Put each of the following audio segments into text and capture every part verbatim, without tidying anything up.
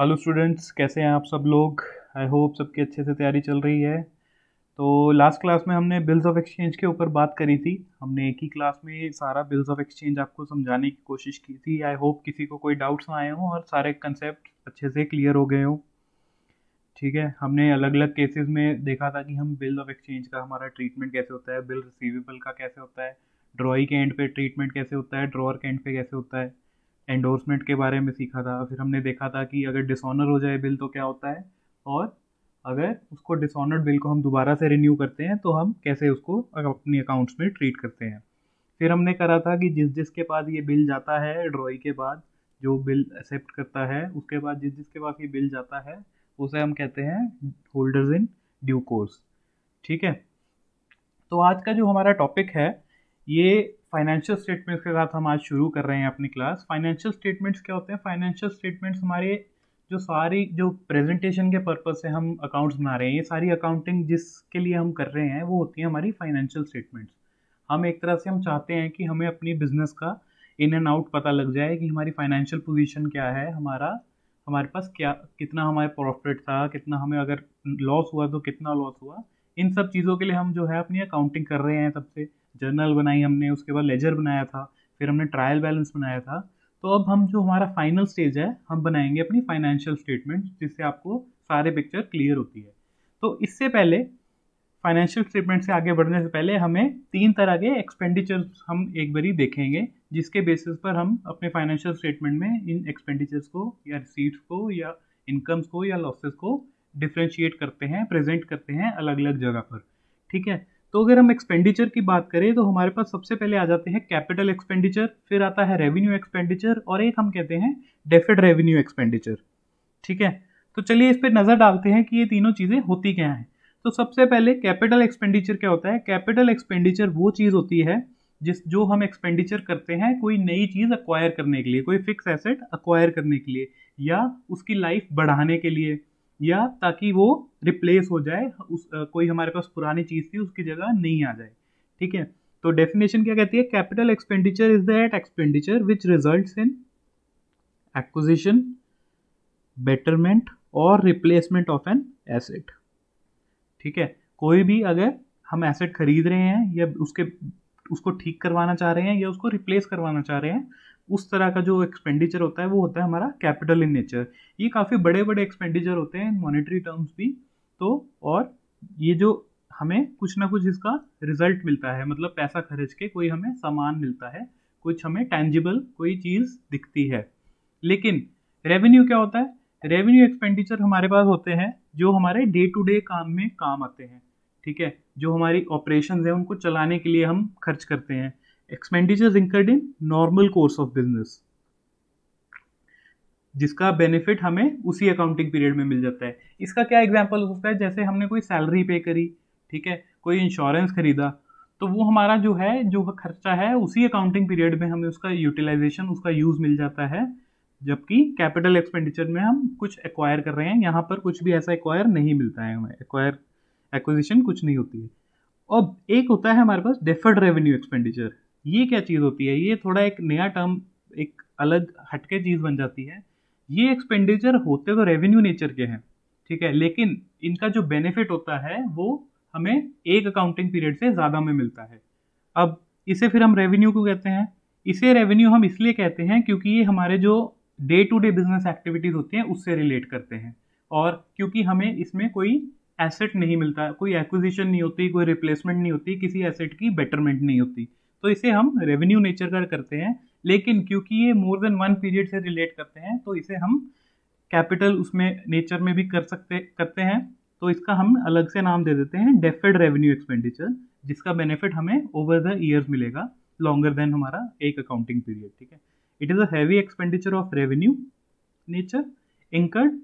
Hello students, कैसे हैं आप सब लोग। आई होप सबकी अच्छे से तैयारी चल रही है। तो लास्ट क्लास में हमने बिल्स ऑफ एक्सचेंज के ऊपर बात करी थी। हमने एक ही क्लास में सारा बिल्स ऑफ एक्सचेंज आपको समझाने की कोशिश की थी। आई होप किसी को कोई डाउट्स ना आए हों और सारे कंसेप्ट अच्छे से क्लियर हो गए हों। ठीक है, हमने अलग अलग केसेस में देखा था कि हम बिल ऑफ एक्सचेंज का हमारा ट्रीटमेंट कैसे होता है, बिल रिसीवेबल का कैसे होता है, ड्रॉई के एंड पे ट्रीटमेंट कैसे होता है, ड्रॉअर के एंड पे कैसे होता है, एंडोर्समेंट के बारे में सीखा था। फिर हमने देखा था कि अगर डिसऑनर हो जाए बिल तो क्या होता है, और अगर उसको डिसऑनर्ड बिल को हम दोबारा से रिन्यू करते हैं तो हम कैसे उसको अपनी अकाउंट्स में ट्रीट करते हैं। फिर हमने करा था कि जिस जिसके पास ये बिल जाता है ड्रॉई के बाद, जो बिल एक्सेप्ट करता है उसके बाद जिस जिसके पास ये बिल जाता है उसे हम कहते हैं होल्डर्स इन ड्यू कोर्स। ठीक है, तो आज का जो हमारा टॉपिक है ये फाइनेंशियल स्टेटमेंट्स के साथ हम आज शुरू कर रहे हैं अपनी क्लास। फाइनेंशियल स्टेटमेंट्स क्या होते हैं? फाइनेंशियल स्टेटमेंट्स हमारे जो सारी जो प्रेजेंटेशन के पर्पस से हम अकाउंट्स बना रहे हैं, ये सारी अकाउंटिंग जिसके लिए हम कर रहे हैं वो होती है हमारी फाइनेंशियल स्टेटमेंट्स। हम एक तरह से हम चाहते हैं कि हमें अपनी बिजनेस का इन एंड आउट पता लग जाए कि हमारी फाइनेंशियल पोजीशन क्या है, हमारा हमारे पास क्या कितना हमारे प्रॉफिट था, कितना हमें अगर लॉस हुआ तो कितना लॉस हुआ। इन सब चीज़ों के लिए हम जो है अपनी अकाउंटिंग कर रहे हैं। सबसे जर्नल बनाई हमने, उसके बाद लेजर बनाया था, फिर हमने ट्रायल बैलेंस बनाया था। तो अब हम जो हमारा फाइनल स्टेज है हम बनाएंगे अपनी फाइनेंशियल स्टेटमेंट, जिससे आपको सारे पिक्चर क्लियर होती है। तो इससे पहले फाइनेंशियल स्टेटमेंट से आगे बढ़ने से पहले हमें तीन तरह के एक्सपेंडिचर्स हम एक बारी देखेंगे, जिसके बेसिस पर हम अपने फाइनेंशियल स्टेटमेंट में इन एक्सपेंडिचर्स को या रिसीट्स को या इनकम्स को या लॉसेस को डिफ्रेंशिएट करते हैं, प्रेजेंट करते हैं अलग अलग जगह पर। ठीक है, तो अगर हम एक्सपेंडिचर की बात करें तो हमारे पास सबसे पहले आ जाते हैं कैपिटल एक्सपेंडिचर, फिर आता है रेवेन्यू एक्सपेंडिचर, और एक हम कहते हैं डेफर्ड रेवेन्यू एक्सपेंडिचर। ठीक है, तो चलिए इस पर नज़र डालते हैं कि ये तीनों चीज़ें होती क्या हैं। तो सबसे पहले कैपिटल एक्सपेंडिचर क्या होता है? कैपिटल एक्सपेंडिचर वो चीज़ होती है जिस जो हम एक्सपेंडिचर करते हैं कोई नई चीज़ अक्वायर करने के लिए, कोई फिक्स एसेट अक्वायर करने के लिए, या उसकी लाइफ बढ़ाने के लिए, या ताकि वो रिप्लेस हो जाए, उस कोई हमारे पास पुरानी चीज़ थी उसकी जगह नहीं आ जाए। ठीक है, तो डेफिनेशन क्या कहती है? Capital expenditure is that expenditure which results in acquisition, betterment और रिप्लेसमेंट ऑफ एन एसेट। ठीक है, कोई भी अगर हम एसेट खरीद रहे हैं या उसके उसको ठीक करवाना चाह रहे हैं या उसको रिप्लेस करवाना चाह रहे हैं, उस तरह का जो एक्सपेंडिचर होता है वो होता है हमारा कैपिटल इन नेचर। ये काफ़ी बड़े बड़े एक्सपेंडिचर होते हैं मॉनेटरी टर्म्स भी तो, और ये जो हमें कुछ ना कुछ इसका रिजल्ट मिलता है, मतलब पैसा खर्च के कोई हमें सामान मिलता है, कुछ हमें टैंजिबल कोई चीज़ दिखती है। लेकिन रेवेन्यू क्या होता है? रेवेन्यू एक्सपेंडिचर हमारे पास होते हैं जो हमारे डे टू डे काम में काम आते हैं। ठीक है, जो हमारी ऑपरेशंस हैं उनको चलाने के लिए हम खर्च करते हैं। Expenditures incurred in normal course of business, जिसका बेनिफिट हमें उसी अकाउंटिंग पीरियड में मिल जाता है। इसका क्या एग्जांपल हो सकता है? जैसे हमने कोई सैलरी पे करी, ठीक है, कोई इंश्योरेंस खरीदा, तो वो हमारा जो है जो खर्चा है उसी अकाउंटिंग पीरियड में हमें उसका यूटिलाइजेशन, उसका यूज़ मिल जाता है। जबकि कैपिटल एक्सपेंडिचर में हम कुछ एक्वायर कर रहे हैं, यहाँ पर कुछ भी ऐसा एक्वायर नहीं मिलता है हमें, एक्वायर एक्विजिशन कुछ नहीं होती है। अब एक होता है हमारे पास डेफर्ड रेवेन्यू एक्सपेंडिचर। ये क्या चीज़ होती है? ये थोड़ा एक नया टर्म, एक अलग हटके चीज़ बन जाती है। ये एक्सपेंडिचर होते तो रेवेन्यू नेचर के हैं, ठीक है, लेकिन इनका जो बेनिफिट होता है वो हमें एक अकाउंटिंग पीरियड से ज़्यादा में मिलता है। अब इसे फिर हम रेवेन्यू को कहते हैं। इसे रेवेन्यू हम इसलिए कहते हैं क्योंकि ये हमारे जो day to day business activities होती हैं उससे रिलेट करते हैं, और क्योंकि हमें इसमें कोई एसेट नहीं मिलता, कोई एक्विजिशन नहीं होती, कोई रिप्लेसमेंट नहीं होती, किसी एसेट की बेटरमेंट नहीं होती, तो इसे हम रेवेन्यू नेचर का करते हैं। लेकिन क्योंकि ये मोर देन वन पीरियड से रिलेट करते हैं तो इसे हम कैपिटल उसमें नेचर में भी कर सकते करते हैं, तो इसका हम अलग से नाम दे देते हैं डेफर्ड रेवेन्यू एक्सपेंडिचर, जिसका बेनिफिट हमें ओवर द ईयर्स मिलेगा, लॉन्गर देन हमारा एक अकाउंटिंग पीरियड। ठीक है, it is a heavy expenditure of revenue nature incurred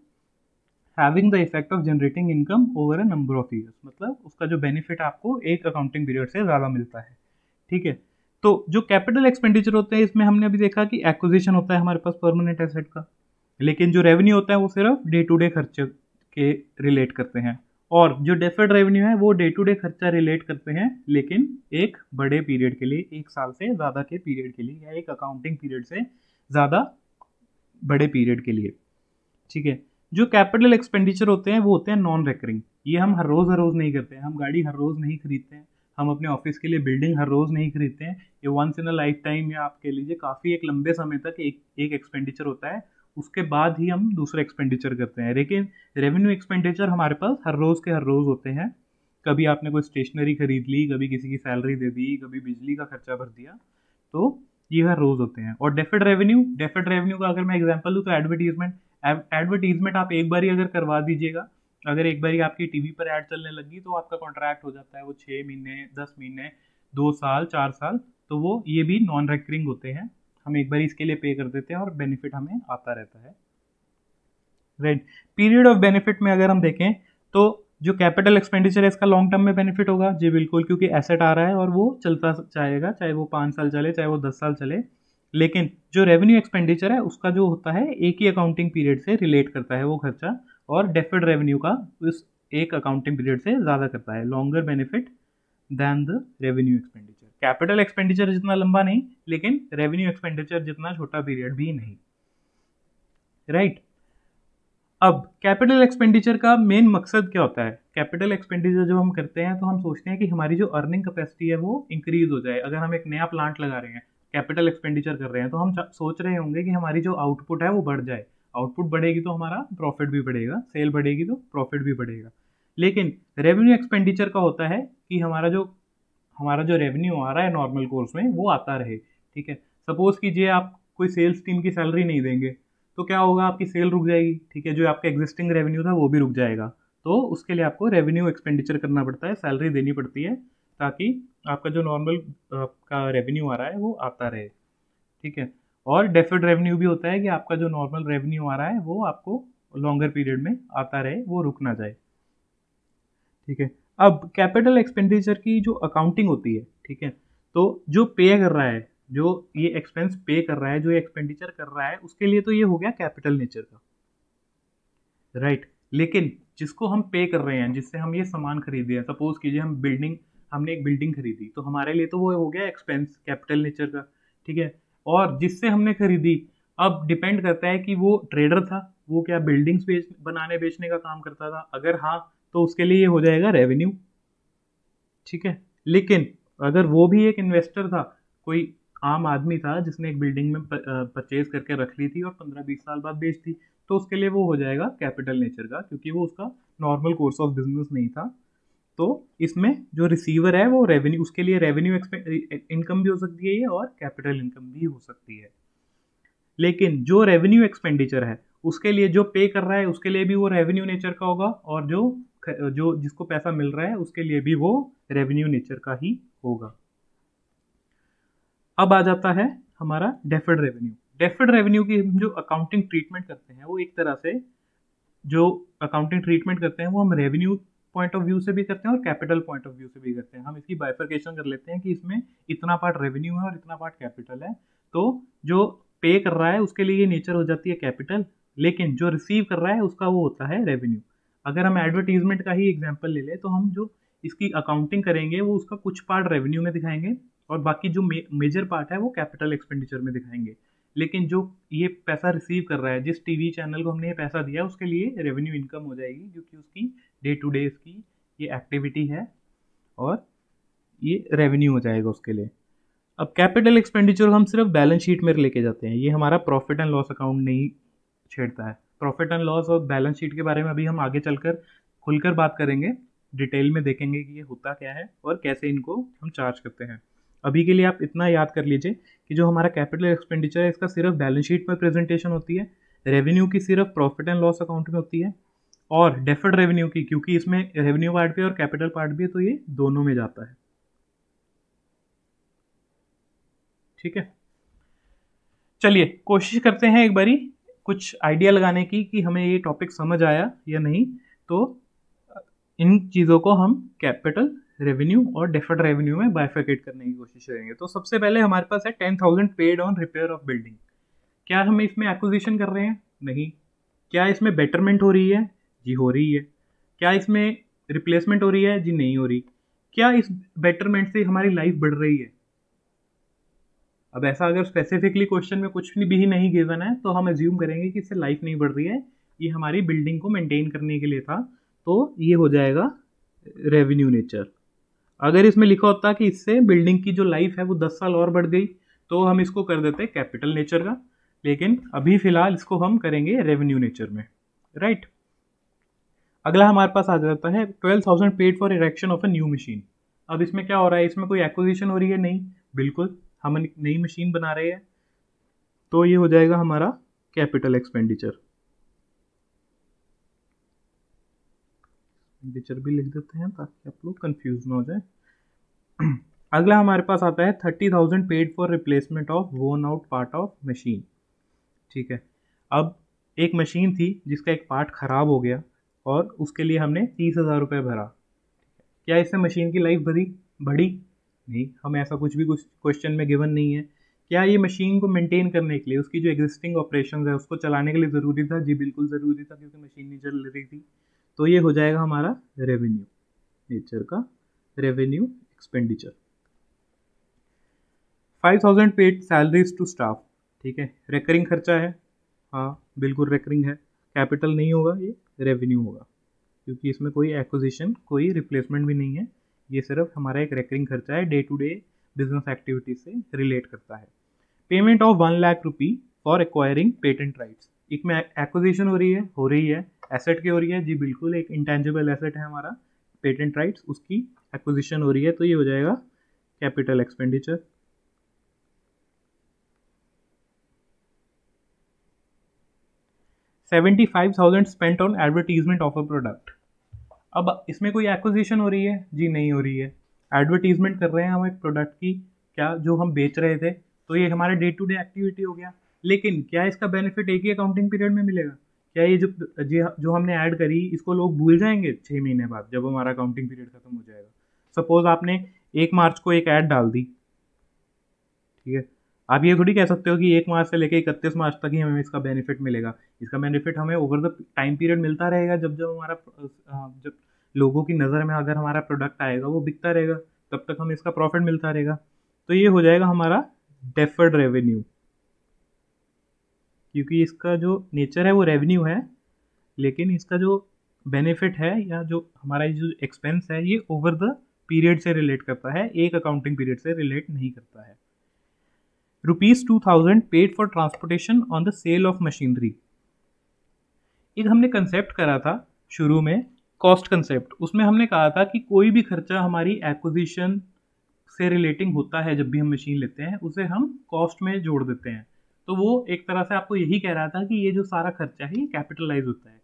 having the effect of generating income over a number of years, मतलब उसका जो बेनिफिट आपको एक अकाउंटिंग पीरियड से ज़्यादा मिलता है। ठीक है, तो जो कैपिटल एक्सपेंडिचर होते हैं इसमें हमने अभी देखा कि एक्विजिशन होता है हमारे पास परमानेंट एसेट का, लेकिन जो रेवेन्यू होता है वो सिर्फ डे टू डे खर्चे के रिलेट करते हैं, और जो डेफर्ड रेवेन्यू है वो डे टू डे खर्चा रिलेट करते हैं लेकिन एक बड़े पीरियड के लिए, एक साल से ज़्यादा के पीरियड के लिए, या एक अकाउंटिंग पीरियड से ज़्यादा बड़े पीरियड के लिए। ठीक है। जो कैपिटल एक्सपेंडिचर होते हैं वो होते हैं नॉन रेकरिंग। ये हम हर रोज़ हर रोज़ नहीं करते हैं, हम गाड़ी हर रोज़ नहीं खरीदते हैं, हम अपने ऑफिस के लिए बिल्डिंग हर रोज़ नहीं खरीदते हैं। ये once in a life time या आप कह लीजिए काफ़ी एक लंबे समय तक एक एक एक्सपेंडिचर होता है, उसके बाद ही हम दूसरा एक्सपेंडिचर करते हैं। लेकिन रेवेन्यू एक्सपेंडिचर हमारे पास हर रोज़ के हर रोज़ होते हैं। कभी आपने कोई स्टेशनरी खरीद ली, कभी किसी की सैलरी दे दी, कभी बिजली का खर्चा भर दिया, तो ये हर रोज़ होते हैं। और डेफर्ड रेवेन्यू, डेफर्ड रेवेन्यू का अगर मैं एग्जांपल दूं तो एडवर्टीजमेंट, एडवर्टीजमेंट आप एक बार ही अगर करवा दीजिएगा, अगर एक बार ही आपकी टीवी पर ऐड चलने लगी तो आपका कॉन्ट्रैक्ट हो जाता है वो छः महीने, दस महीने, दो साल, चार साल, तो वो ये भी नॉन रेकरिंग होते हैं। हम एक बार इसके लिए पे कर देते हैं और बेनिफिट हमें आता रहता है, राइट। पीरियड ऑफ बेनिफिट में अगर हम देखें तो जो कैपिटल एक्सपेंडिचर है इसका लॉन्ग टर्म में बेनिफिट होगा जी, बिल्कुल, क्योंकि एसेट आ रहा है और वो चलता जाएगा, चाहे वो पाँच साल चले, चाहे वो दस साल चले। लेकिन जो रेवेन्यू एक्सपेंडिचर है उसका जो होता है एक ही अकाउंटिंग पीरियड से रिलेट करता है वो खर्चा, और डेफर्ड रेवेन्यू का उस एक अकाउंटिंग पीरियड से ज़्यादा करता है, longer benefit than the revenue expenditure. Capital expenditure जितना लंबा नहीं, लेकिन रेवेन्यू एक्सपेंडिचर जितना छोटा पीरियड भी नहीं, राइट right? अब कैपिटल एक्सपेंडिचर का मेन मकसद क्या होता है? कैपिटल एक्सपेंडिचर जब हम करते हैं तो हम सोचते हैं कि हमारी जो अर्निंग कैपेसिटी है वो इंक्रीज हो जाए। अगर हम एक नया प्लांट लगा रहे हैं, कैपिटल एक्सपेंडिचर कर रहे हैं, तो हम सोच रहे होंगे कि हमारी जो आउटपुट है वो बढ़ जाए, आउटपुट बढ़ेगी तो हमारा प्रॉफिट भी बढ़ेगा, सेल बढ़ेगी तो प्रॉफिट भी बढ़ेगा। लेकिन रेवेन्यू एक्सपेंडिचर का होता है कि हमारा जो हमारा जो रेवेन्यू आ रहा है नॉर्मल कोर्स में वो आता रहे, ठीक है। सपोज़ कीजिए आप कोई सेल्स टीम की सैलरी नहीं देंगे तो क्या होगा, आपकी सेल रुक जाएगी, ठीक है, जो आपका एग्जिस्टिंग रेवेन्यू था वो भी रुक जाएगा। तो उसके लिए आपको रेवेन्यू एक्सपेंडिचर करना पड़ता है, सैलरी देनी पड़ती है, ताकि आपका जो नॉर्मल आपका रेवेन्यू आ रहा है वो आता रहे, ठीक है। और डेफर्ड रेवेन्यू भी होता है कि आपका जो नॉर्मल रेवेन्यू आ रहा है वो आपको लॉन्गर पीरियड में आता रहे, वो रुक ना जाए, ठीक है। अब कैपिटल एक्सपेंडिचर की जो अकाउंटिंग होती है, ठीक है, तो जो पे कर रहा है, जो ये एक्सपेंस पे कर रहा है, जो ये एक्सपेंडिचर कर रहा है, उसके लिए तो ये हो गया कैपिटल नेचर का, राइट right. लेकिन जिसको हम पे कर रहे हैं, जिससे हम ये सामान खरीदे हैं, सपोज कीजिए हम बिल्डिंग, हमने एक बिल्डिंग खरीदी, तो हमारे लिए तो वो हो गया एक्सपेंस कैपिटल नेचर का, ठीक है। और जिससे हमने खरीदी, अब डिपेंड करता है कि वो ट्रेडर था, वो क्या बिल्डिंग्स बेच बनाने बेचने का काम करता था, अगर हाँ तो उसके लिए ये हो जाएगा रेवेन्यू, ठीक है। लेकिन अगर वो भी एक इन्वेस्टर था, कोई आम आदमी था जिसने एक बिल्डिंग में परचेज करके रख ली थी और पंद्रह बीस साल बाद बेच दी, तो उसके लिए वो हो जाएगा कैपिटल नेचर का, क्योंकि वो उसका नॉर्मल कोर्स ऑफ बिजनेस नहीं था। तो इसमें जो रिसीवर है वो रेवेन्यू, उसके लिए रेवेन्यू इनकम भी हो सकती है ये, और कैपिटल इनकम भी हो सकती है। लेकिन जो रेवेन्यू एक्सपेंडिचर है उसके लिए, जो पे कर रहा है उसके लिए भी वो रेवेन्यू नेचर का होगा, और जो जो जिसको पैसा मिल रहा है उसके लिए भी वो रेवेन्यू नेचर का ही होगा। अब आ जाता है हमारा डेफर्ड रेवेन्यू। डेफर्ड रेवेन्यू की हम जो अकाउंटिंग ट्रीटमेंट करते हैं वो एक तरह से जो अकाउंटिंग ट्रीटमेंट करते हैं वो हम रेवेन्यू पॉइंट ऑफ व्यू से भी करते हैं और कैपिटल पॉइंट ऑफ व्यू से भी करते हैं। हम इसकी बाइफर्केशन कर लेते हैं कि इसमें इतना पार्ट रेवेन्यू है और इतना पार्ट कैपिटल है। तो जो पे कर रहा है उसके लिए ये नेचर हो जाती है कैपिटल, लेकिन जो रिसीव कर रहा है उसका वो होता है रेवेन्यू। अगर हम एडवर्टीजमेंट का ही एग्जाम्पल ले लें तो हम जो इसकी अकाउंटिंग करेंगे वो उसका कुछ पार्ट रेवेन्यू में दिखाएंगे और बाकी जो मेजर पार्ट है वो कैपिटल एक्सपेंडिचर में दिखाएंगे। लेकिन जो ये पैसा रिसीव कर रहा है, जिस टीवी चैनल को हमने ये पैसा दिया है, उसके लिए रेवेन्यू इनकम हो जाएगी, क्योंकि उसकी डे टू डे इसकी ये एक्टिविटी है और ये रेवेन्यू हो जाएगा उसके लिए। अब कैपिटल एक्सपेंडिचर हम सिर्फ बैलेंस शीट में लेके जाते हैं, ये हमारा प्रॉफिट एंड लॉस अकाउंट नहीं छेड़ता है। प्रॉफिट एंड लॉस और बैलेंस शीट के बारे में अभी हम आगे चलकर खुलकर बात करेंगे, डिटेल में देखेंगे कि ये होता क्या है और कैसे इनको हम चार्ज करते हैं। अभी के लिए आप इतना याद कर लीजिए कि जो हमारा कैपिटल एक्सपेंडिचर है इसका सिर्फ बैलेंस शीट में प्रेजेंटेशन होती है, रेवेन्यू की सिर्फ प्रॉफिट एंड लॉस अकाउंट में होती है, और डेफर्ड रेवेन्यू की, क्योंकि इसमें रेवेन्यू पार्ट भी है और कैपिटल पार्ट भी है, तो ये दोनों में जाता है, ठीक है। चलिए कोशिश करते हैं एक बारी कुछ आइडिया लगाने की कि हमें ये टॉपिक समझ आया या नहीं। तो इन चीज़ों को हम कैपिटल रेवेन्यू और डेफर्ड रेवेन्यू में बाइफिकेट करने की कोशिश करेंगे। तो सबसे पहले हमारे पास है ten thousand paid on repair of building. क्या हम इसमें एक्विजिशन कर रहे हैं? नहीं। क्या इसमें बेटरमेंट हो रही है? जी हो रही है। क्या इसमें रिप्लेसमेंट हो रही है? जी नहीं हो रही। क्या इस बेटरमेंट से हमारी लाइफ बढ़ रही है? अब ऐसा अगर स्पेसिफिकली क्वेश्चन में कुछ भी नहीं गिवन है तो हम एज्यूम करेंगे कि इससे लाइफ नहीं बढ़ रही है, ये हमारी बिल्डिंग को मेंटेन करने के लिए था, तो ये हो जाएगा रेवेन्यू नेचर। अगर इसमें लिखा होता कि इससे बिल्डिंग की जो लाइफ है वो दस साल और बढ़ गई, तो हम इसको कर देते कैपिटल नेचर का, लेकिन अभी फ़िलहाल इसको हम करेंगे रेवेन्यू नेचर में, राइट right? अगला हमारे पास आ जाता है twelve thousand paid for erection of a new machine. अब इसमें क्या हो रहा है, इसमें कोई एक्विजिशन हो रही है? नहीं, बिल्कुल हम एक नई मशीन बना रहे हैं, तो ये हो जाएगा हमारा कैपिटल एक्सपेंडिचर। एक्सपेंडिचर भी लिख देते हैं ताकि आप लोग कंफ्यूज ना हो जाए। अगला हमारे पास आता है thirty thousand paid for replacement of worn out part of machine. ठीक है, अब एक मशीन थी जिसका एक पार्ट खराब हो गया और उसके लिए हमने तीस हज़ार रुपये भरा। क्या इससे मशीन की लाइफ बढ़ी बढ़ी नहीं, हम ऐसा कुछ भी कुछ क्वेश्चन में गिवन नहीं है। क्या ये मशीन को मेंटेन करने के लिए, उसकी जो एग्जिस्टिंग ऑपरेशंस है उसको चलाने के लिए ज़रूरी था? जी बिल्कुल ज़रूरी था, क्योंकि मशीन नहीं चल रही थी। तो ये हो जाएगा हमारा रेवेन्यू नेचर का revenue expenditure. Five thousand paid salaries to staff. ठीक है, रेकरिंग खर्चा है, हाँ बिल्कुल रेकरिंग है, कैपिटल नहीं होगा, ये रेवेन्यू होगा, क्योंकि इसमें कोई एक्विजिशन कोई रिप्लेसमेंट भी नहीं है, ये सिर्फ हमारा एक रेकरिंग खर्चा है, day to day business activities से रिलेट करता है। Payment of one lakh rupee for acquiring patent rights. एक में एक्विजिशन हो रही है हो रही है एसेट की हो रही है, जी बिल्कुल एक इंटेंजिबल एसेट है हमारा पेटेंट राइट्स, उसकी एक्विजिशन हो रही है, तो ये हो जाएगा capital expenditure. Seventy five thousand spent on advertisement of a product. अब इसमें कोई एक्विजिशन हो रही है? जी नहीं हो रही है, एडवर्टीजमेंट कर रहे हैं हम एक प्रोडक्ट की, क्या जो हम बेच रहे थे, तो ये हमारा डे टू डे एक्टिविटी हो गया। लेकिन क्या इसका बेनिफिट एक ही अकाउंटिंग पीरियड में मिलेगा? क्या ये जो जो हमने ऐड करी इसको लोग भूल जाएंगे छः महीने बाद, जब हमारा अकाउंटिंग पीरियड खत्म हो जाएगा? सपोज आपने एक मार्च को एक ऐड डाल दी, ठीक है, आप ये थोड़ी कह सकते हो कि एक मार्च से लेकर इकतीस मार्च तक ही हमें इसका बेनिफिट मिलेगा। इसका बेनिफिट हमें ओवर द टाइम पीरियड मिलता रहेगा, जब जब हमारा जब लोगों की नज़र में अगर हमारा प्रोडक्ट आएगा वो बिकता रहेगा, तब तक हमें इसका प्रॉफिट मिलता रहेगा। तो ये हो जाएगा हमारा डेफर्ड रेवेन्यू, क्योंकि इसका जो नेचर है वो रेवेन्यू है, लेकिन इसका जो बेनिफिट है या जो हमारा जो एक्सपेंस है ये ओवर द पीरियड से रिलेट करता है, एक अकाउंटिंग पीरियड से रिलेट नहीं करता है। Rupees two thousand paid for transportation on the sale of machinery. एक हमने कंसेप्ट करा था शुरू में, कॉस्ट कंसेप्ट, उसमें हमने कहा था कि कोई भी खर्चा हमारी एक्विजिशन से रिलेटिंग होता है जब भी हम मशीन लेते हैं, उसे हम कॉस्ट में जोड़ देते हैं। तो वो एक तरह से आपको यही कह रहा था कि ये जो सारा खर्चा है ये कैपिटलाइज होता है।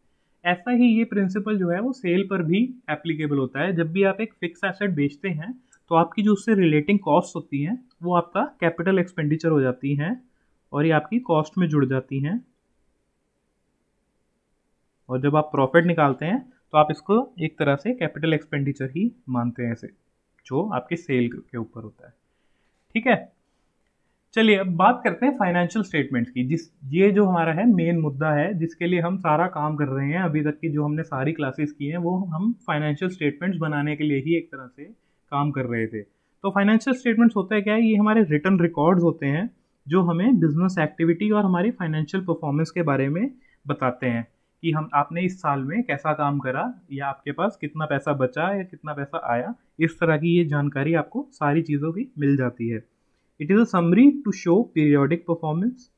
ऐसा ही ये प्रिंसिपल जो है वो सेल पर भी एप्लीकेबल होता है। जब भी आप एक फिक्स एसेट बेचते हैं तो आपकी जो उससे रिलेटिंग कॉस्ट होती हैं वो आपका कैपिटल एक्सपेंडिचर हो जाती हैं और ये आपकी कॉस्ट में जुड़ जाती हैं, और जब आप प्रॉफिट निकालते हैं तो आप इसको एक तरह से कैपिटल एक्सपेंडिचर ही मानते हैं, ऐसे जो आपके सेल के ऊपर होता है। ठीक है, चलिए अब बात करते हैं फाइनेंशियल स्टेटमेंट्स की, जिस ये जो हमारा है मेन मुद्दा है जिसके लिए हम सारा काम कर रहे हैं। अभी तक की जो हमने सारी क्लासेस की हैं वो हम फाइनेंशियल स्टेटमेंट्स बनाने के लिए ही एक तरह से काम कर रहे थे। तो फाइनेंशियल स्टेटमेंट्स होता है क्या है, ये हमारे रिटर्न रिकॉर्ड्स होते हैं जो हमें बिजनेस एक्टिविटी और हमारी फाइनेंशियल परफॉर्मेंस के बारे में बताते हैं कि हम आपने इस साल में कैसा काम करा या आपके पास कितना पैसा बचा या कितना पैसा आया, इस तरह की ये जानकारी आपको सारी चीज़ों की मिल जाती है। It is a summary to show periodic performance.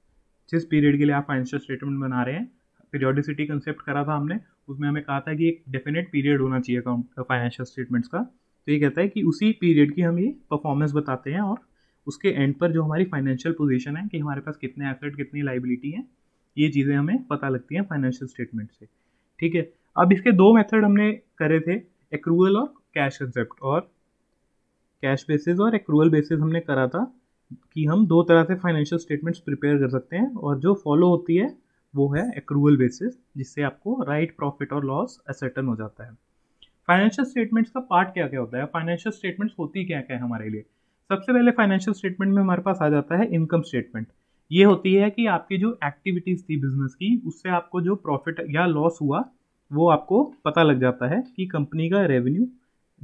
जिस पीरियड के लिए आप फाइनेंशियल स्टेटमेंट बना रहे हैं, पीरियोडिसिटी कंसेप्ट करा था हमने, उसमें हमें कहा था कि एक डेफिनेट पीरियड होना चाहिए अकाउंट फाइनेंशियल स्टेटमेंट्स का, तो ये कहता है कि उसी पीरियड की हम ये परफॉर्मेंस बताते हैं और उसके एंड पर जो हमारी फाइनेंशियल पोजीशन है कि हमारे पास कितने एसेट कितनी लाइबिलिटी है, ये चीज़ें हमें पता लगती हैं फाइनेंशियल स्टेटमेंट से। ठीक है, अब इसके दो मेथड हमने करे थे, एक्रूअल और कैश कंसेप्ट, और कैश बेसिस और एक्रूअल बेसिस हमने करा था कि हम दो तरह से फाइनेंशियल स्टेटमेंट्स प्रिपेयर कर सकते हैं, और जो फॉलो होती है वो है एक्रूअल बेसिस, जिससे आपको राइट प्रॉफिट और लॉस असर्टन हो जाता है। फाइनेंशियल स्टेटमेंट्स का पार्ट क्या क्या होता है, फाइनेंशियल स्टेटमेंट्स होती क्या क्या है हमारे लिए? सबसे पहले फाइनेंशियल स्टेटमेंट में हमारे पास आ जाता है इनकम स्टेटमेंट। ये होती है कि आपकी जो एक्टिविटीज़ थी बिजनेस की, उससे आपको जो प्रॉफिट या लॉस हुआ वो आपको पता लग जाता है कि कंपनी का revenue.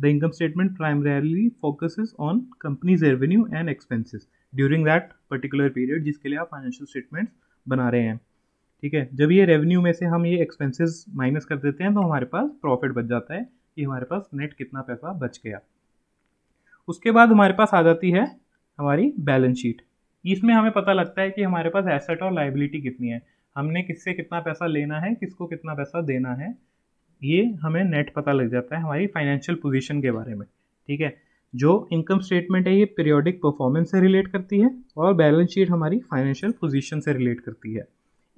The income statement primarily focuses on company's revenue and expenses during that particular period, जिसके लिए आप फाइनेंशियल स्टेटमेंट्स बना रहे हैं। ठीक है। जब ये रेवेन्यू में से हम ये एक्सपेंसेस माइनस कर देते हैं तो हमारे पास प्रॉफिट बच जाता है, ये हमारे पास नेट कितना पैसा बच गया। उसके बाद हमारे पास आ जाती है हमारी बैलेंस शीट। इसमें हमें पता लगता है कि हमारे पास एसेट और लायबिलिटी कितनी है, हमने किससे कितना पैसा लेना है, किसको कितना पैसा देना है, ये हमें नेट पता लग जाता है हमारी फाइनेंशियल पोजीशन के बारे में। ठीक है, जो इनकम स्टेटमेंट है ये पीरियोडिक परफॉर्मेंस से रिलेट करती है और बैलेंस शीट हमारी फाइनेंशियल पोजीशन से रिलेट करती है।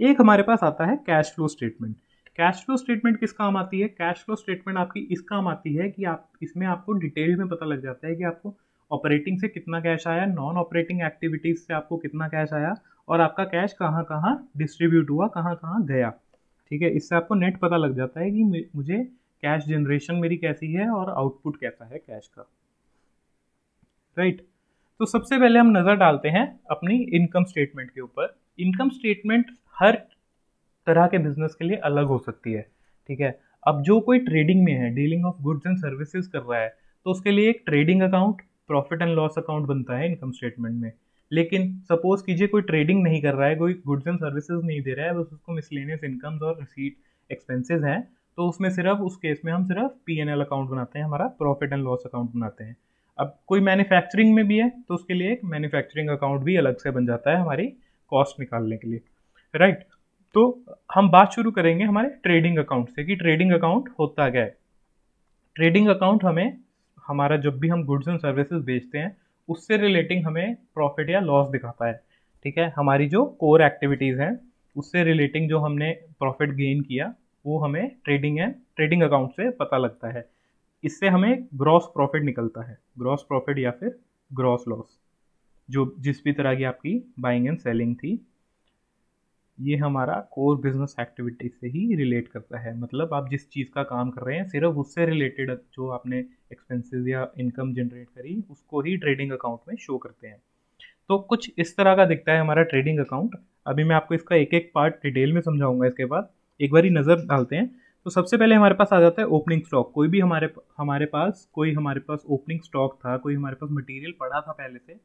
एक हमारे पास आता है cash flow statement. Cash flow statement किस काम आती है? कैश फ्लो स्टेटमेंट आपकी इस काम आती है कि आप इसमें आपको डिटेल में पता लग जाता है कि आपको ऑपरेटिंग से कितना कैश आया, नॉन ऑपरेटिंग एक्टिविटीज़ से आपको कितना कैश आया और आपका कैश कहाँ कहाँ डिस्ट्रीब्यूट हुआ, कहाँ कहाँ गया। ठीक है, इससे आपको नेट पता लग जाता है कि मुझे कैश जनरेशन मेरी कैसी है और आउटपुट कैसा है कैश का। राइट, तो सबसे पहले हम नज़र डालते हैं अपनी इनकम स्टेटमेंट के ऊपर। इनकम स्टेटमेंट हर तरह के बिजनेस के लिए अलग हो सकती है। ठीक है, अब जो कोई ट्रेडिंग में है, dealing of goods and services कर रहा है, तो उसके लिए एक trading account, profit and loss account बनता है इनकम स्टेटमेंट में। लेकिन सपोज कीजिए कोई ट्रेडिंग नहीं कर रहा है, कोई गुड्स एंड सर्विसेज नहीं दे रहा है, बस उसको मिसलेनियस इनकम्स और रिसीट एक्सपेंसेस हैं, तो उसमें सिर्फ उस केस में हम सिर्फ पी एन एल अकाउंट बनाते हैं, हमारा प्रॉफिट एंड लॉस अकाउंट बनाते हैं। अब कोई मैन्युफैक्चरिंग में भी है तो उसके लिए एक मैन्युफैक्चरिंग अकाउंट भी अलग से बन जाता है हमारी कॉस्ट निकालने के लिए। राइट, तो हम बात शुरू करेंगे हमारे ट्रेडिंग अकाउंट से कि ट्रेडिंग अकाउंट होता क्या है। ट्रेडिंग अकाउंट हमें हमारा जब भी हम गुड्स एंड सर्विसेज बेचते हैं उससे रिलेटिंग हमें प्रॉफिट या लॉस दिखाता है। ठीक है, हमारी जो कोर एक्टिविटीज़ हैं उससे रिलेटिंग जो हमने प्रॉफिट गेन किया वो हमें ट्रेडिंग एंड ट्रेडिंग अकाउंट से पता लगता है। इससे हमें ग्रॉस प्रॉफिट निकलता है, ग्रॉस प्रॉफिट या फिर ग्रॉस लॉस, जो जिस भी तरह की आपकी बाइंग एंड सेलिंग थी, ये हमारा कोर बिजनेस एक्टिविटी से ही रिलेट करता है। मतलब आप जिस चीज़ का काम कर रहे हैं सिर्फ उससे रिलेटेड जो आपने एक्सपेंसेस या इनकम जनरेट करी उसको ही ट्रेडिंग अकाउंट में शो करते हैं। तो कुछ इस तरह का दिखता है हमारा ट्रेडिंग अकाउंट। अभी मैं आपको इसका एक एक पार्ट डिटेल में समझाऊंगा। इसके बाद एक बार नज़र डालते हैं तो सबसे पहले हमारे पास आ जाता है ओपनिंग स्टॉक। कोई भी हमारे हमारे पास कोई हमारे पास ओपनिंग स्टॉक था, कोई हमारे पास मटेरियल पड़ा था पहले से,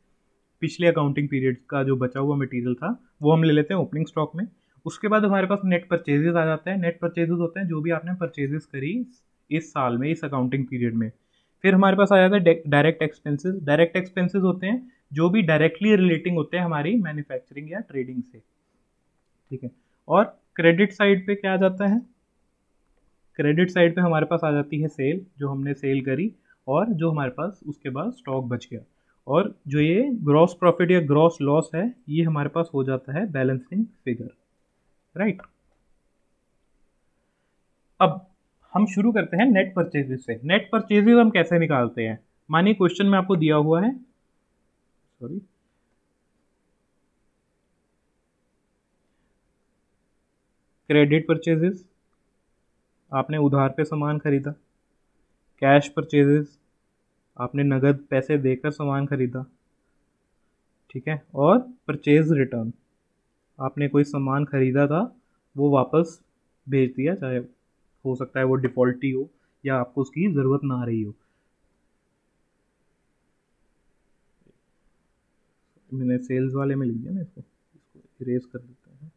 पिछले अकाउंटिंग पीरियड का जो बचा हुआ मटेरियल था वो हम ले लेते हैं ओपनिंग स्टॉक में। उसके बाद हमारे पास नेट परचेजेस आ जाता है। नेट परचेजेस होते हैं जो भी आपने परचेजेस करी इस साल में, इस अकाउंटिंग पीरियड में। फिर हमारे पास आ जाता है डायरेक्ट एक्सपेंसेस। डायरेक्ट एक्सपेंसेस होते हैं जो भी डायरेक्टली रिलेटिंग होते हैं हमारी मैन्युफैक्चरिंग या ट्रेडिंग से। ठीक है, और क्रेडिट साइड पे क्या आ जाता है? क्रेडिट साइड पे हमारे पास आ जाती है सेल, जो हमने सेल करी और जो हमारे पास उसके बाद स्टॉक बच गया। और जो ये ग्रॉस प्रॉफिट या ग्रॉस लॉस है ये हमारे पास हो जाता है बैलेंसिंग फिगर। राइट, अब हम शुरू करते हैं नेट परचेजेज से। नेट परचेजेज हम कैसे निकालते हैं? मानिए क्वेश्चन में आपको दिया हुआ है, सॉरी, क्रेडिट परचेजेस, आपने उधार पे सामान खरीदा। कैश परचेजेस, आपने नगद पैसे देकर सामान खरीदा। ठीक है, और परचेज रिटर्न, आपने कोई सामान खरीदा था वो वापस भेज दिया, चाहे हो सकता है वो डिफॉल्टी हो या आपको उसकी ज़रूरत ना रही हो। मैंने सेल्स वाले में लिख दिया ना, इसको इसको इरेज कर देते हैं।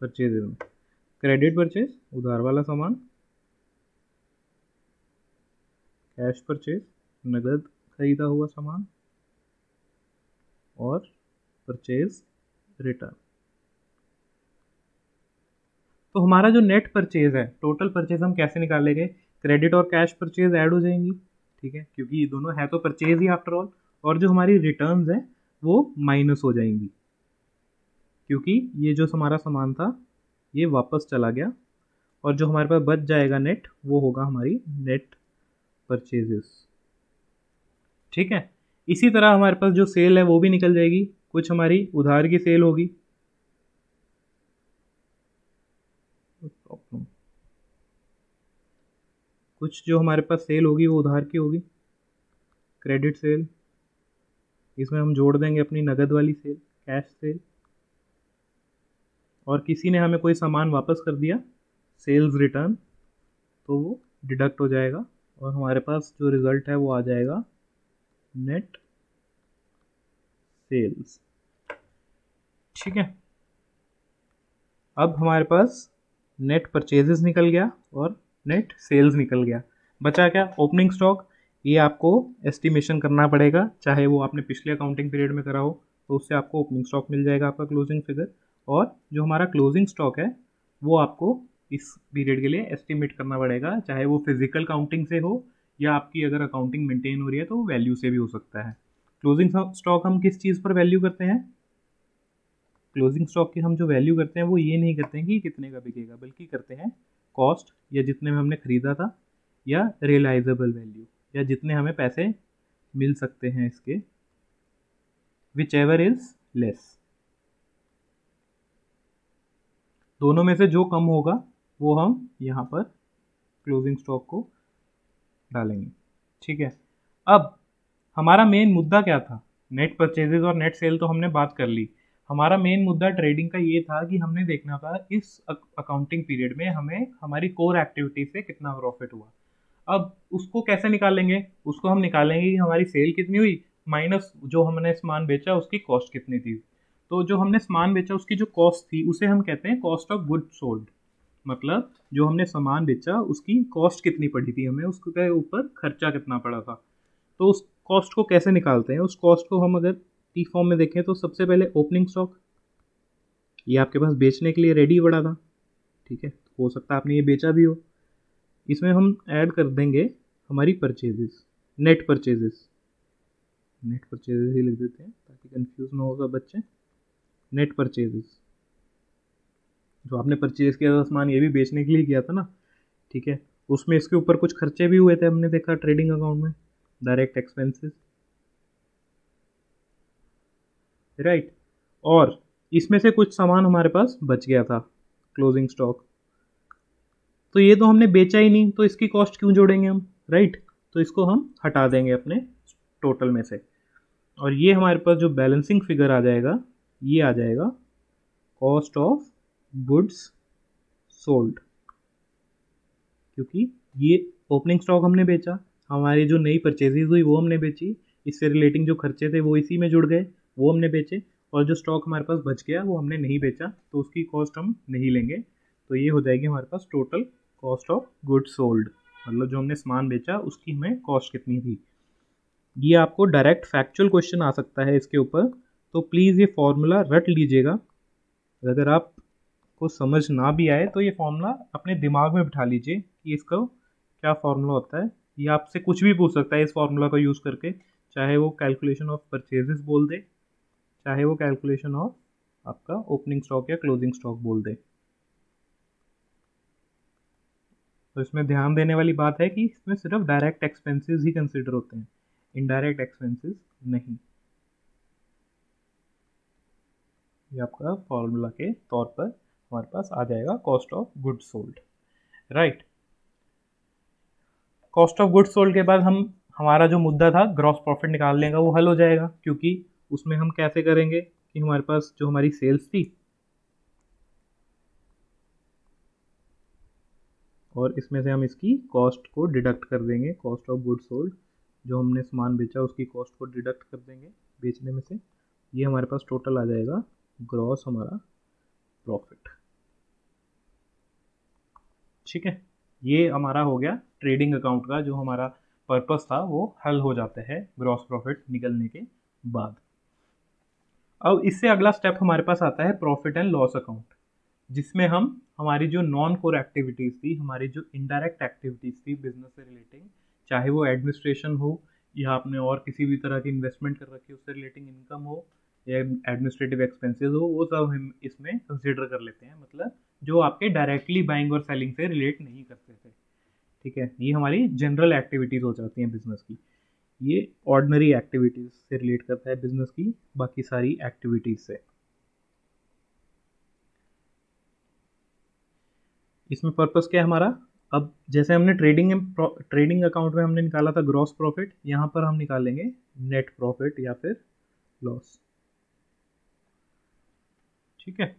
परचेज में क्रेडिट परचेज, उधार वाला सामान, कैश परचेज, नगद खरीदा हुआ सामान, और परचेज रिटर्न। तो हमारा जो नेट परचेज है, टोटल परचेज हम कैसे निकालेंगे? क्रेडिट और कैश परचेज ऐड हो जाएंगी, ठीक है, क्योंकि ये दोनों है तो परचेज ही आफ्टर ऑल, और जो हमारी रिटर्न्स हैं वो माइनस हो जाएंगी क्योंकि ये जो हमारा सामान था ये वापस चला गया, और जो हमारे पास बच जाएगा नेट वो होगा हमारी नेट परचेजेस। ठीक है, इसी तरह हमारे पास जो सेल है वो भी निकल जाएगी, कुछ हमारी उधार की सेल होगी, कुछ जो हमारे पास सेल होगी वो उधार की होगी, क्रेडिट सेल, इसमें हम जोड़ देंगे अपनी नगद वाली सेल, कैश सेल, और किसी ने हमें कोई सामान वापस कर दिया, सेल्स रिटर्न, तो वो डिडक्ट हो जाएगा और हमारे पास जो रिज़ल्ट है वो आ जाएगा नेट सेल्स। ठीक है, अब हमारे पास नेट परचेजेस निकल गया और नेट सेल्स निकल गया। बचा क्या? Opening stock. ये आपको एस्टिमेशन करना पड़ेगा, चाहे वो आपने पिछले अकाउंटिंग पीरियड में करा हो तो उससे आपको ओपनिंग स्टॉक मिल जाएगा आपका क्लोजिंग फिगर, और जो हमारा क्लोजिंग स्टॉक है वो आपको इस पीरियड के लिए एस्टिमेट करना पड़ेगा, चाहे वो फिजिकल काउंटिंग से हो या आपकी अगर अकाउंटिंग मेंटेन हो रही है तो वैल्यू से भी हो सकता है। क्लोजिंग स्टॉक हम किस चीज़ पर वैल्यू करते हैं? क्लोजिंग स्टॉक की हम जो वैल्यू करते हैं वो ये नहीं करते हैं कि कितने का बिकेगा, बल्कि करते हैं कॉस्ट, या जितने में हमने ख़रीदा था, या रियलाइजेबल वैल्यू, या जितने हमें पैसे मिल सकते हैं इसके, विच एवर इज़ लेस। दोनों में से जो कम होगा वो हम यहाँ पर क्लोजिंग स्टॉक को डालेंगे। ठीक है, अब हमारा मेन मुद्दा क्या था? नेट परचेजेज और नेट सेल तो हमने बात कर ली। हमारा मेन मुद्दा ट्रेडिंग का ये था कि हमने देखना था इस अकाउंटिंग पीरियड में हमें हमारी कोर एक्टिविटी से कितना प्रॉफिट हुआ। अब उसको कैसे निकालेंगे? उसको हम निकालेंगे कि हमारी सेल कितनी हुई माइनस जो हमने सामान बेचा उसकी कॉस्ट कितनी थी। तो जो हमने सामान बेचा उसकी जो कॉस्ट थी उसे हम कहते हैं कॉस्ट ऑफ गुड सोल्ड, मतलब जो हमने सामान बेचा उसकी कॉस्ट कितनी पड़ी थी, हमें उसके ऊपर खर्चा कितना पड़ा था। तो उस कॉस्ट को कैसे निकालते हैं? उस कॉस्ट को हम अगर टी फॉर्म में देखें तो सबसे पहले ओपनिंग स्टॉक, ये आपके पास बेचने के लिए रेडी पड़ा था। ठीक है, हो सकता है आपने ये बेचा भी हो। इसमें हम ऐड कर देंगे हमारी purchases, net purchases, net purchases ही लिख देते हैं ताकि कन्फ्यूज़ ना हो सब बच्चे। नेट परचेजेस, जो आपने परचेज किया था सामान ये भी बेचने के लिए किया था ना। ठीक है, उसमें इसके ऊपर कुछ खर्चे भी हुए थे हमने देखा ट्रेडिंग अकाउंट में, डायरेक्ट एक्सपेंसेस, राइट। और इसमें से कुछ सामान हमारे पास बच गया था क्लोजिंग स्टॉक, तो ये तो हमने बेचा ही नहीं, तो इसकी कॉस्ट क्यों जोड़ेंगे हम, राइट। तो इसको हम हटा देंगे अपने टोटल में से, और ये हमारे पास जो बैलेंसिंग फिगर आ जाएगा ये आ जाएगा कॉस्ट ऑफ गुड्स सोल्ड, क्योंकि ये ओपनिंग स्टॉक हमने बेचा, हमारी जो नई परचेजेज हुई वो हमने बेची, इससे रिलेटिंग जो खर्चे थे वो इसी में जुड़ गए, वो हमने बेचे, और जो स्टॉक हमारे पास बच गया वो हमने नहीं बेचा तो उसकी कॉस्ट हम नहीं लेंगे। तो ये हो जाएगी हमारे पास total cost of goods sold, मतलब जो हमने सामान बेचा उसकी हमें कॉस्ट कितनी थी। ये आपको डायरेक्ट फैक्चुअल क्वेश्चन आ सकता है इसके ऊपर, तो प्लीज़ ये फॉर्मूला रट लीजिएगा। अगर आप को समझ ना भी आए तो ये फॉर्मूला अपने दिमाग में बिठा लीजिए कि इसका क्या फॉर्मूला होता है। ये आपसे कुछ भी पूछ सकता है इस फॉर्मूला को यूज़ करके, चाहे वो कैलकुलेशन ऑफ परचेजेस बोल दे, चाहे वो कैलकुलेशन ऑफ आपका ओपनिंग स्टॉक या क्लोजिंग स्टॉक बोल दे। तो इसमें ध्यान देने वाली बात है कि इसमें सिर्फ डायरेक्ट एक्सपेंसेस ही कंसिडर होते हैं, इनडायरेक्ट एक्सपेंसेस नहीं। ये आपका फॉर्मूला के तौर पर हमारे पास आ जाएगा cost of good sold, right. Cost of good sold के बाद हम हमारा जो मुद्दा था ग्रॉस प्रॉफिट निकालने का वो हल हो जाएगा, क्योंकि उसमें हम कैसे करेंगे कि हमारे पास जो हमारी सेल्स थी और इसमें से हम इसकी कॉस्ट को डिडक्ट कर देंगे, कॉस्ट ऑफ गुड सोल्ड, जो हमने सामान बेचा उसकी कॉस्ट को डिडक्ट कर देंगे बेचने में से। ये हमारे पास टोटल आ जाएगा ग्रॉस हमारा प्रॉफिट। ठीक है, ये हमारा हो गया ट्रेडिंग अकाउंट का जो हमारा पर्पस था वो हल हो जाता है ग्रॉस प्रॉफिट निकलने के बाद। अब इससे अगला स्टेप हमारे पास आता है प्रॉफिट एंड लॉस अकाउंट, जिसमें हम हमारी जो नॉन कोर एक्टिविटीज़ थी, हमारी जो इनडायरेक्ट एक्टिविटीज़ थी बिजनेस से रिलेटिंग, चाहे वो एडमिनिस्ट्रेशन हो या आपने और किसी भी तरह की इन्वेस्टमेंट कर रखी उससे रिलेटिंग इनकम हो या एडमिनिस्ट्रेटिव एक्सपेंसेस हो, वो सब हम इसमें कंसिडर कर लेते हैं, मतलब जो आपके डायरेक्टली बाइंग और सेलिंग से रिलेट नहीं करते थे। ठीक है, ये हमारी जनरल एक्टिविटीज़ हो जाती हैं बिजनेस की, ये ऑर्डिनरी एक्टिविटीज़ से रिलेट करता है बिजनेस की बाकी सारी एक्टिविटीज़ से। इसमें पर्पस क्या है हमारा? अब जैसे हमने ट्रेडिंग ट्रेडिंग अकाउंट में हमने निकाला था ग्रॉस प्रॉफिट, यहाँ पर हम निकालेंगे नेट प्रॉफिट या फिर लॉस। ठीक है,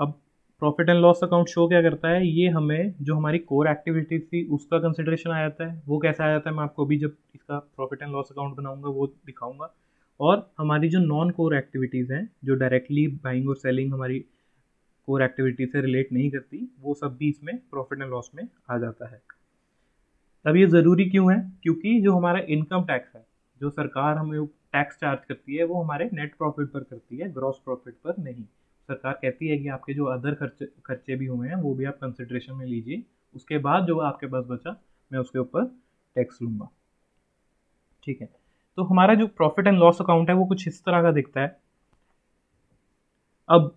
अब profit and loss account show क्या करता है, ये हमें जो हमारी कोर एक्टिविटीज थी उसका कंसिडरेशन आ जाता है। वो कैसे आ जाता है मैं आपको अभी जब इसका प्रॉफिट एंड लॉस अकाउंट बनाऊंगा वो दिखाऊंगा। और हमारी जो नॉन कोर एक्टिविटीज़ हैं जो डायरेक्टली बाइंग और सेलिंग हमारी कोर एक्टिविटी से रिलेट नहीं करती, वो सब भी इसमें प्रॉफिट एंड लॉस में आ जाता है। अब ये ज़रूरी क्यों है, क्योंकि जो हमारा इनकम टैक्स है, जो सरकार हमें टैक्स चार्ज करती है वो हमारे नेट प्रॉफिट पर करती है, ग्रॉस प्रॉफिट पर नहीं। सरकार कहती है कि आपके जो अदर खर्चे खर्चे भी हुए हैं वो भी आप कंसिडरेशन में लीजिए, उसके बाद जो आपके पास बचा मैं उसके ऊपर टैक्स लूँगा। ठीक है, तो हमारा जो प्रॉफिट एंड लॉस अकाउंट है वो कुछ इस तरह का दिखता है। अब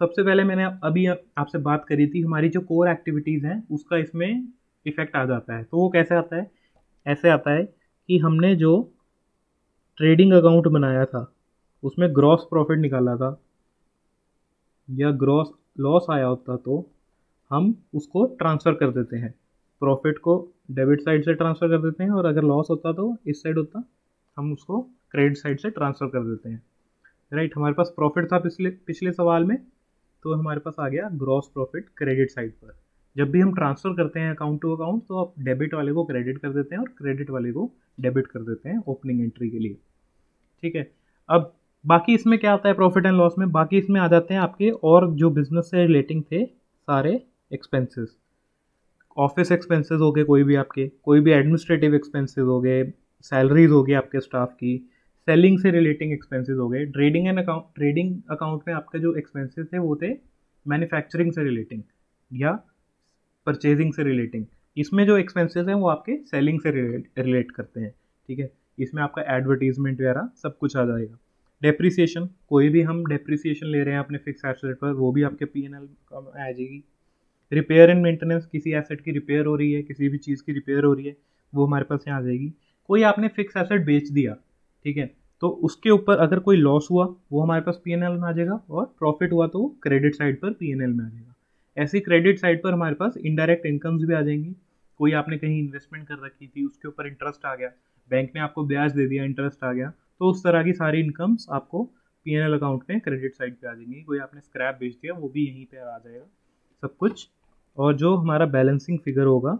सबसे पहले मैंने अभी आपसे बात करी थी हमारी जो कोर एक्टिविटीज़ हैं उसका इसमें इफेक्ट आ जाता है। तो वो कैसे आता है, ऐसे आता है कि हमने जो ट्रेडिंग अकाउंट बनाया था उसमें ग्रॉस प्रॉफिट निकाला था या ग्रॉस लॉस आया होता तो हम उसको ट्रांसफ़र कर देते हैं, प्रॉफिट को डेबिट साइड से ट्रांसफ़र कर देते हैं और अगर लॉस होता तो इस साइड होता हम उसको क्रेडिट साइड से ट्रांसफ़र कर देते हैं। राइट, हमारे पास प्रॉफिट था पिछले पिछले सवाल में, तो हमारे पास आ गया ग्रॉस प्रॉफिट क्रेडिट साइड पर। जब भी हम ट्रांसफ़र करते हैं अकाउंट टू अकाउंट तो आप डेबिट वाले को क्रेडिट कर देते हैं और क्रेडिट वाले को डेबिट कर देते हैं ओपनिंग एंट्री के लिए। ठीक है, अब बाकी इसमें क्या आता है प्रॉफिट एंड लॉस में, बाकी इसमें आ जाते हैं आपके और जो बिज़नेस से रिलेटिंग थे सारे एक्सपेंसेस, ऑफिस एक्सपेंसेस हो गए, कोई भी आपके कोई भी एडमिनिस्ट्रेटिव एक्सपेंसेस हो गए, सैलरीज हो गई आपके स्टाफ की, सेलिंग से रिलेटिंग एक्सपेंसेस हो गए। Trading and account trading account में आपके जो एक्सपेंसेस थे वो थे मैन्युफैक्चरिंग से रिलेटिंग या परचेजिंग से रिलेटिंग। इसमें जो एक्सपेंसेस हैं वो आपके सेलिंग से रिलेट करते हैं। ठीक है, इसमें आपका एडवर्टीजमेंट वगैरह सब कुछ आ जाएगा। डेप्रीसिएशन, कोई भी हम डेप्रीसिएशन ले रहे हैं अपने फिक्स एसेट पर वो भी आपके पी एन एल में आ जाएगी। रिपेयर एंड मेंटेनेंस, किसी एसेट की रिपेयर हो रही है, किसी भी चीज़ की रिपेयर हो रही है वो हमारे पास यहाँ आ जाएगी। कोई आपने फिक्स एसेट बेच दिया, ठीक है, तो उसके ऊपर अगर कोई लॉस हुआ वो हमारे पास पी एन एल में आ जाएगा और प्रॉफिट हुआ तो क्रेडिट साइड पर पी एन एल में आ जाएगा। ऐसी क्रेडिट साइड पर हमारे पास इनडायरेक्ट इनकम्स भी आ जाएंगी। कोई आपने कहीं इन्वेस्टमेंट कर रखी थी उसके ऊपर इंटरेस्ट आ गया, बैंक ने आपको ब्याज दे दिया, इंटरेस्ट आ गया, तो उस तरह की सारी इनकम्स आपको पी एन एल अकाउंट में क्रेडिट साइड पे आ जाएंगी। कोई आपने स्क्रैप बेच दिया वो भी यहीं पे आ जाएगा सब कुछ। और जो हमारा बैलेंसिंग फिगर होगा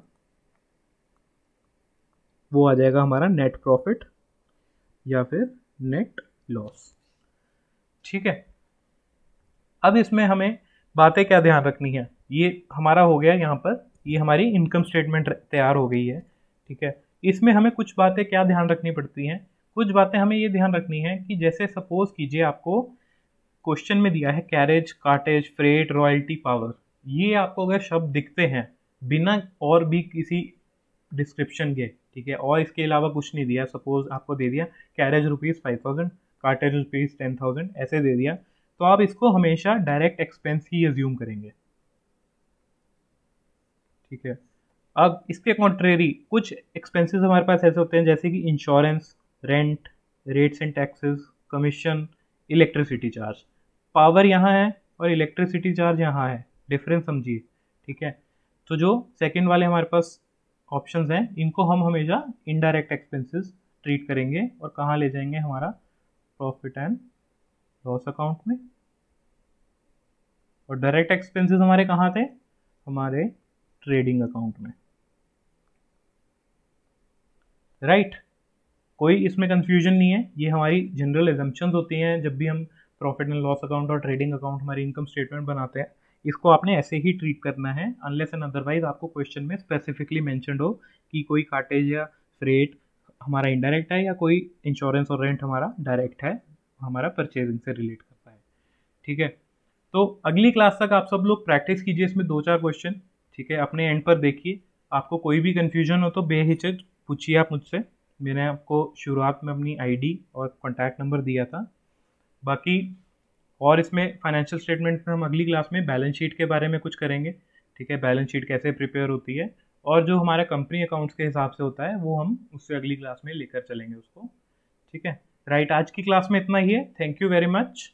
वो आ जाएगा हमारा नेट प्रॉफिट या फिर नेट लॉस। ठीक है, अब इसमें हमें बातें क्या ध्यान रखनी है, ये हमारा हो गया यहाँ पर, ये हमारी इनकम स्टेटमेंट तैयार हो गई है। ठीक है, इसमें हमें कुछ बातें क्या ध्यान रखनी पड़ती हैं, कुछ बातें हमें ये ध्यान रखनी है कि जैसे सपोज कीजिए आपको क्वेश्चन में दिया है carriage, cartage, freight, royalty, power, ये आपको अगर शब्द दिखते हैं बिना और भी किसी डिस्क्रिप्शन के, ठीक है, और इसके अलावा कुछ नहीं दिया, सपोज आपको दे दिया carriage rupees five thousand cartage rupees ten thousand ऐसे दे दिया, तो आप इसको हमेशा डायरेक्ट एक्सपेंस ही एज्यूम करेंगे। ठीक है, अब इसके कॉन्ट्रेरी कुछ एक्सपेंसेस हमारे पास ऐसे होते हैं जैसे कि insurance, rent, rates and taxes, commission, electricity charge. Power यहाँ है और इलेक्ट्रिसिटी चार्ज यहाँ है, डिफरेंस समझिए। ठीक है, तो जो सेकंड वाले हमारे पास ऑप्शंस हैं इनको हम हमेशा इनडायरेक्ट एक्सपेंसेस ट्रीट करेंगे और कहाँ ले जाएंगे हमारा प्रॉफिट एंड लॉस अकाउंट में। और डायरेक्ट एक्सपेंसेस हमारे कहाँ थे, हमारे ट्रेडिंग अकाउंट में। Right right. कोई इसमें कंफ्यूजन नहीं है, ये हमारी जनरल एजम्पशंस होती हैं जब भी हम प्रॉफिट एंड लॉस अकाउंट और ट्रेडिंग अकाउंट हमारी इनकम स्टेटमेंट बनाते हैं। इसको आपने ऐसे ही ट्रीट करना है अनलेस एंड अदरवाइज आपको क्वेश्चन में स्पेसिफिकली मेंशनड हो कि कोई कार्टेज या फ्रेट हमारा इनडायरेक्ट है या कोई इंश्योरेंस और रेंट हमारा डायरेक्ट है, हमारा परचेजिंग से रिलेट करता है। ठीक है, तो अगली क्लास तक आप सब लोग प्रैक्टिस कीजिए इसमें दो चार क्वेश्चन। ठीक है, अपने एंड पर देखिए, आपको कोई भी कन्फ्यूजन हो तो बेहिचक पूछिए आप मुझसे। मैंने आपको शुरुआत में अपनी आईडी और कॉन्टैक्ट नंबर दिया था। बाकी और इसमें फाइनेंशियल स्टेटमेंट में हम अगली क्लास में बैलेंस शीट के बारे में कुछ करेंगे। ठीक है, बैलेंस शीट कैसे प्रिपेयर होती है और जो हमारा कंपनी अकाउंट्स के हिसाब से होता है वो हम उससे अगली क्लास में लेकर चलेंगे उसको। ठीक है, राइट, आज की क्लास में इतना ही है। Thank you very much.